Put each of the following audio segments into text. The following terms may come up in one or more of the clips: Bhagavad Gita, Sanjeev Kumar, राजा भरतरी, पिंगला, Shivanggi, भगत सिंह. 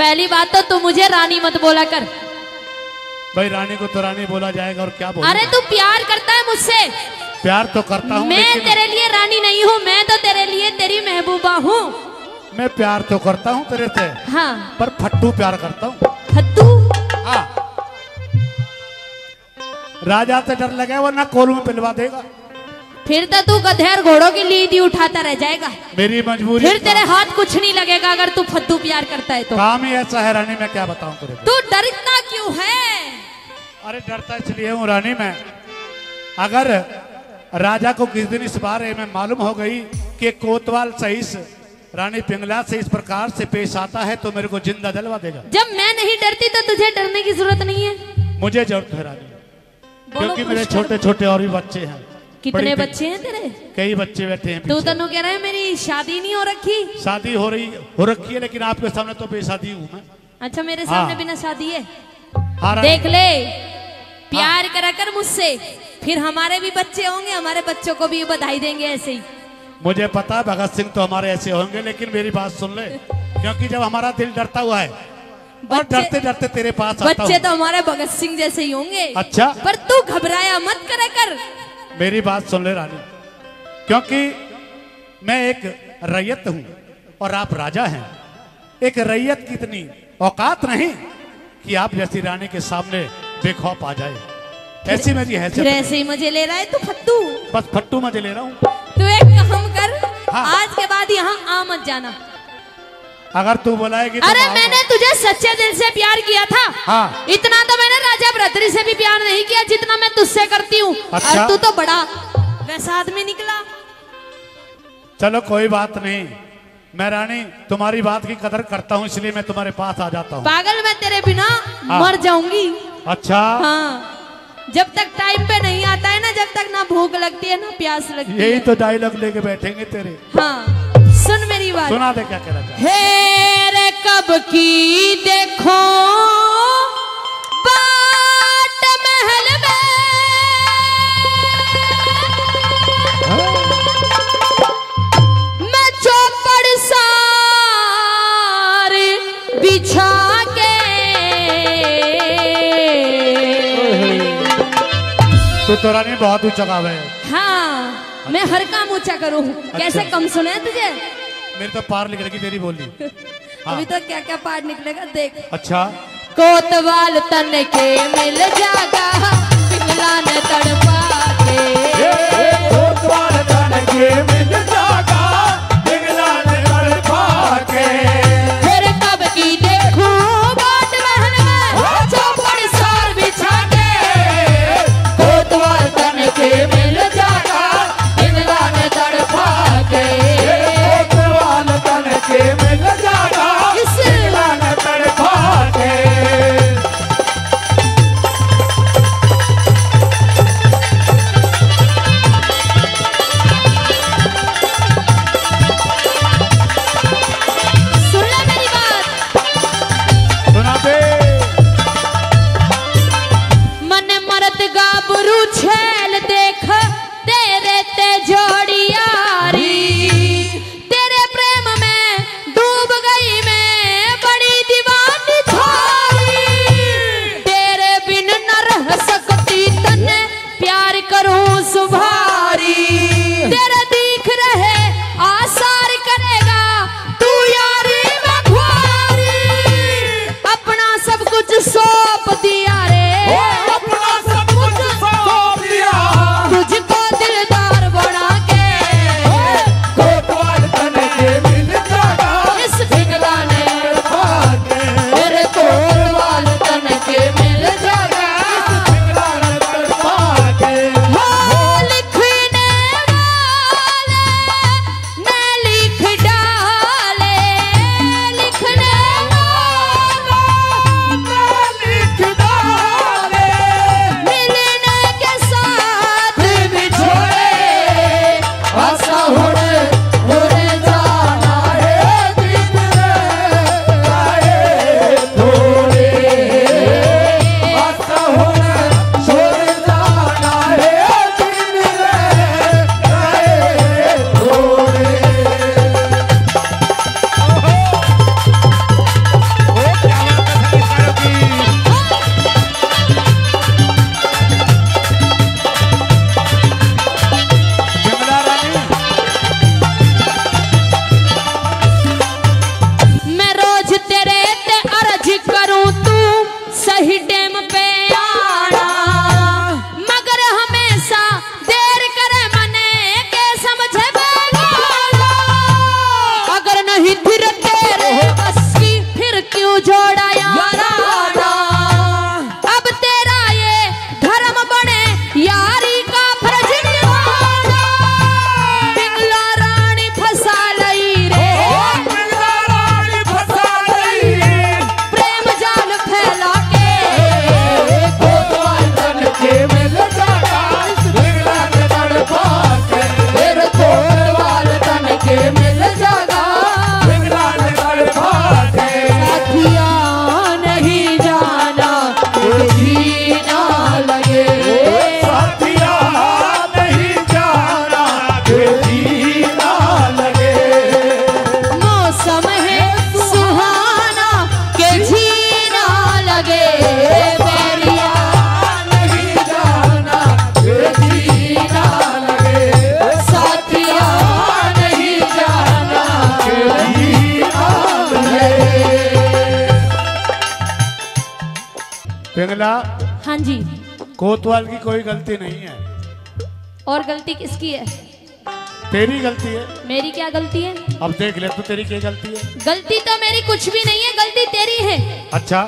पहली बात तो तू मुझे रानी मत बोला कर भाई। रानी को तो रानी बोला जाएगा और क्या बोलूं? अरे तू प्यार करता है मुझसे। प्यार तो करता हूँ, मैं तेरे लिए रानी नहीं हूँ, मैं तो तेरे लिए तेरी महबूबा हूँ। मैं प्यार तो करता हूँ तेरे से, हाँ, पर फट्टू प्यार करता हूँ। फट्टू? हाँ, राजा से डर लगा वरना कोल में पिलवा देगा। फिर तो तू गधेर घोड़ों की लीद ही उठाता रह जाएगा। मेरी मजबूरी। फिर तेरे हाथ कुछ नहीं लगेगा अगर तू फद्दू प्यार करता है तो। काम ही ऐसा है रानी, मैं क्या बताऊं तुझे। तू डरता क्यों है? अरे डरता इसलिए हूँ रानी मैं, अगर राजा को किस दिन इस बारे में मालूम हो गई कि कोतवाल सहित रानी पिंगला से इस प्रकार से पेश आता है तो मेरे को जिंदा जलवा देगा। जब मैं नहीं डरती तो तुझे डरने की जरूरत नहीं है। मुझे जरूरत है रानी, क्योंकि मेरे छोटे छोटे और भी बच्चे हैं। कितने बच्चे हैं तेरे? कई बच्चे बैठे हैं। तू तनु कह रहा है मेरी शादी नहीं हो रखी। शादी हो रखी है, लेकिन आपके सामने तो बेशादी हूँ मैं। अच्छा, मेरे सामने बिना शादी है? देख ले, प्यार करा कर मुझसे, फिर हमारे भी बच्चे होंगे, हमारे बच्चों को भी बधाई देंगे ऐसे ही। मुझे पता भगत सिंह तो हमारे ऐसे होंगे, लेकिन मेरी बात सुन ले, क्योंकि जब हमारा दिल डरता हुआ है और डरते डरते तेरे पास आता हूं। बच्चे तो हमारे भगत सिंह जैसे ही होंगे। अच्छा, पर तू घबराया मत करा कर। मेरी बात सुन ले रानी, क्योंकि मैं एक रैयत हूँ और आप राजा हैं। एक रैयत की इतनी औकात नहीं कि आप जैसी रानी के सामने बेखौफ आ जाए। ऐसी मेरी हैसियत। ऐसे ही मजे ले रहा है तू फट्टू। बस फट्टू मजे ले रहा हूँ। तू एक काम कर, आज के बाद यहाँ आ मत जाना। अगर तू बुलाएगी तो। अरे मैंने तुझे सच्चे दिल से प्यार किया था। हाँ। इतना तो मैंने राजा भरतरी से भी प्यार नहीं किया जितना मैं तुझसे करती हूँ। अच्छा? और तू तो बड़ा वैसा आदमी निकला। चलो कोई बात नहीं, मैं रानी तुम्हारी बात की कदर करता हूँ, इसलिए मैं तुम्हारे पास आ जाता हूँ। पागल, मैं तेरे बिना मर जाऊंगी। अच्छा? हाँ, जब तक टाइम पे नहीं आता है ना, जब तक ना भूख लगती है ना प्यास लगती है। यही तो डायलॉग लेके बैठेंगे तेरे। हाँ सुन मेरी बात, सुना दे क्या कह रहा था। हे रे कब की देखो बाट महल में मैं चौपड़ सार बिछा के। तू तो रानी बहुत ऊंचा गावे है। हाँ, मैं हर काम ऊंचा करूँ। अच्छा। कैसे कम सुने तुझे? मेरे तो पार निकलेगी तेरी बोली। हाँ। अभी तो क्या क्या पार निकलेगा देख। अच्छा। कोतवाल तन के मिल जागा पिंगला ने तड़पा के। कोतवाल तन के मिल जागा पिंगला ने तड़पा के। फिर कब की देखो बाट महल में चौपड़ सार बिछा के। कोतवाल तन के मिल जागा पिंगला ने तड़पा के। पिंगला, हाँ जी, कोतवाल की कोई गलती नहीं है। और गलती किसकी है? तेरी गलती है। मेरी क्या गलती है? अब देख ले तो तेरी क्या गलती है। गलती तो मेरी कुछ भी नहीं है, गलती तेरी है। अच्छा,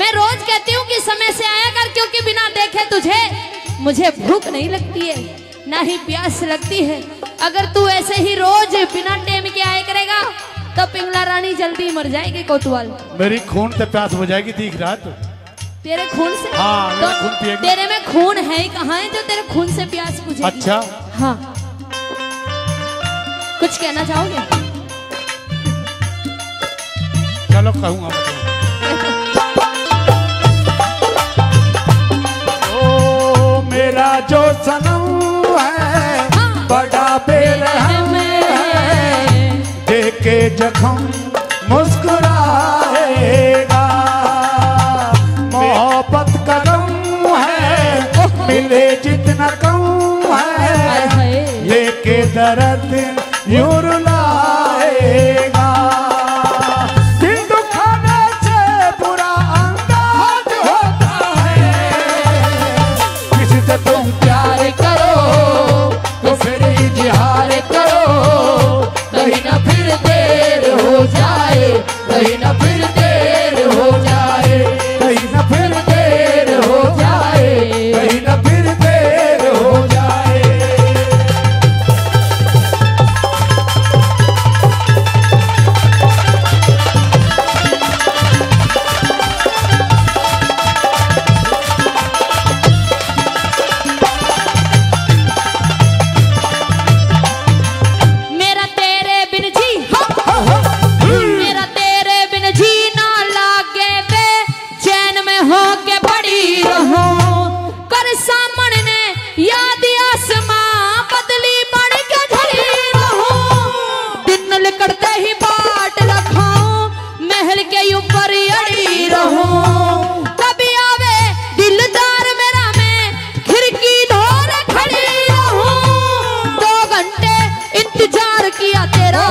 मैं रोज कहती हूँ कि समय से आया कर, क्योंकि बिना देखे तुझे मुझे भूख नहीं लगती है, ना ही प्यास लगती है। अगर तू ऐसे ही रोज बिना टाइम के आया करेगा तो पिंगला रानी जल्दी मर जाएगी। कोतवाल, मेरी खून से प्यास हो जाएगी, दिख रहा तू? तेरे खून से? हाँ, तो खून तेरे में खून है ही कहाँ है जो तेरे खून से प्यास बुझेगी? अच्छा, हाँ, कुछ कहना चाहोगे? चलो कहूँगा। ओ मेरा जो सनम है, हाँ, बड़ा बेरहम है, देख के जख्म मुस्कुराएगा। मोहब्बत का गम है, मिले जितना कम है, लेके दर्द यूं रुलाएगा। दिल दुखाने से बुरा अंदाज होता है, किसी से तुम प्यार करो तो फिर इजहार करो। कहीं ना फिर देर हो जाए, कहीं ना फिर देर हो जाए, कहीं ना फिर देर हो जाए, कहीं ना फिर देर हो जाए। मेरा तेरे बिन जी, मेरा तेरे बिन जी ना लागे बे चैन में हो के पड़ी रहो। कर सामन ने याद आसमां बदली बन के झड़ी रहो। दिन लिकड़ते ही बाट रखाओ, महल के ऊपर अड़ी रहो। कभी आवे दिलदार मेरा, मैं खिड़की धोर खड़ी रहो। 2 घंटे इंतजार किया तेरा,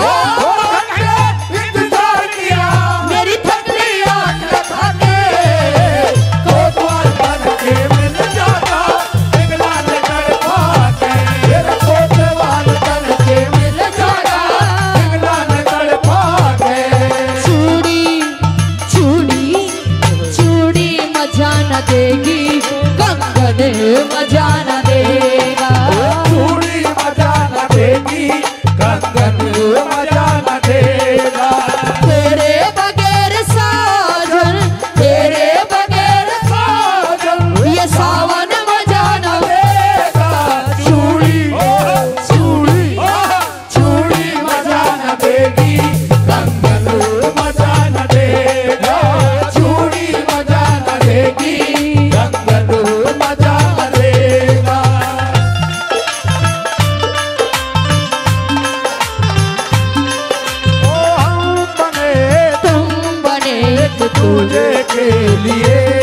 इंतजार किया मेरी थकली आँख लगा के। कोतवाल बन के मिल जाता, पिंगला ने करवा के। तेरा कोतवाल बन के मिल जाता, पिंगला ने करवा के। चूड़ी चूड़ी चूड़ी मजा न देगी, कंगन मजा न देगा। चूड़ी मजा न देगी, कंगन मजा न देगा। तेरे बगैर साजन, तेरे बगैर साजन, ये सावन मजा न देगा। चूड़ी चूड़ी चूड़ी मजा न देगी, कंगन मजा न देगा। चूड़ी मजा न देगी, कंगन मजा न देगा। ओ हम बने तुम बने तुझे के लिए,